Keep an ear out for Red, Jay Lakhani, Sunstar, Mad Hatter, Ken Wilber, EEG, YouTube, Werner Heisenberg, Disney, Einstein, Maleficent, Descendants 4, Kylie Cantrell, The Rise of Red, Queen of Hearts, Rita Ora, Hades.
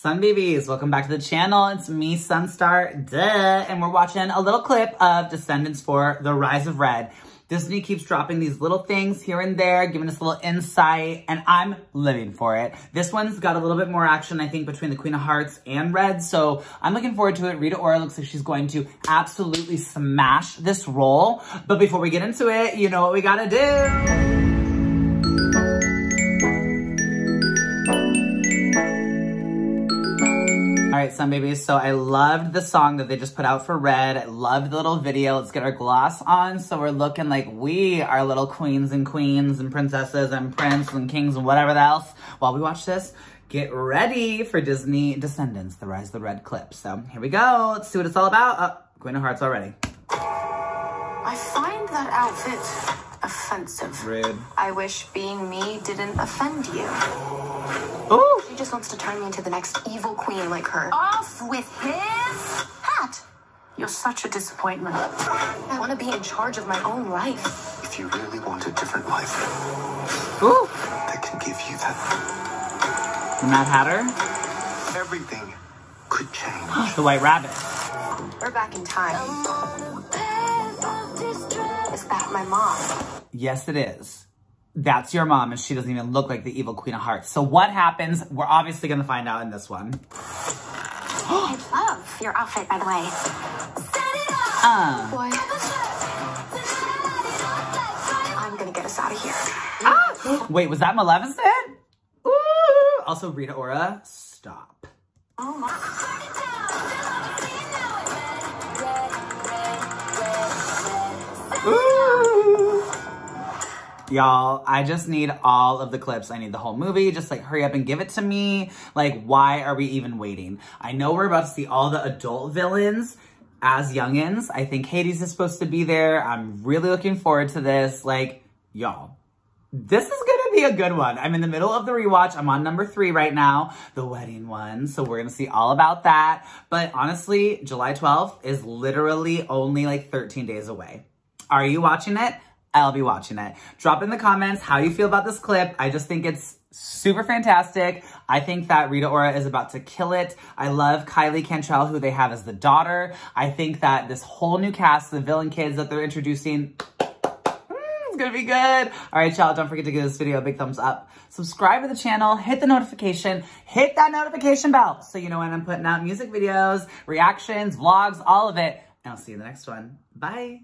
Sun babies, welcome back to the channel. It's me, Sunstar, and we're watching a little clip of Descendants 4, The Rise of Red. Disney keeps dropping these little things here and there, giving us a little insight, and I'm living for it. This one's got a little bit more action, I think, between the Queen of Hearts and Red, so I'm looking forward to it. Rita Ora looks like she's going to absolutely smash this role. But before we get into it, you know what we gotta do. All right, Sun Babies, so I loved the song that they just put out for Red. I loved the little video. Let's get our gloss on so we're looking like we are little queens and princesses and prince and kings and whatever else. While we watch this, get ready for Disney Descendants, The Rise of the Red clip. So here we go. Let's see what it's all about. Oh, Queen of Hearts already. I find that outfit offensive. Red. I wish being me didn't offend you. Ooh. She just wants to turn me into the next evil queen like her. Off with his hat! You're such a disappointment. I want to be in charge of my own life. If you really want a different life, ooh, that can give you that. The Mad Hatter? Everything could change. The White Rabbit. We're back in time. Is that my mom? Yes, it is. That's your mom, and she doesn't even look like the evil Queen of Hearts. So what happens? We're obviously going to find out in this one. I love your outfit, by the way. Set it up! I'm going to get us out of here. Ah! Wait, was that Maleficent? Ooh! Also, Rita Ora, stop. Oh, my. Y'all, I just need all of the clips. I need the whole movie. Just like hurry up and give it to me. Like, why are we even waiting? I know we're about to see all the adult villains as youngins. I think Hades is supposed to be there. I'm really looking forward to this. Like, y'all, this is gonna be a good one. I'm in the middle of the rewatch. I'm on number 3 right now, the wedding one. So we're gonna see all about that. But honestly, July 12th is literally only like 13 days away. Are you watching it? I'll be watching it. Drop in the comments how you feel about this clip. I just think it's super fantastic. I think that Rita Ora is about to kill it. I love Kylie Cantrell, who they have as the daughter. I think that this whole new cast, the villain kids that they're introducing, it's gonna be good. All right, y'all, don't forget to give this video a big thumbs up. Subscribe to the channel, hit the notification, hit that notification bell so you know when I'm putting out music videos, reactions, vlogs, all of it. And I'll see you in the next one. Bye.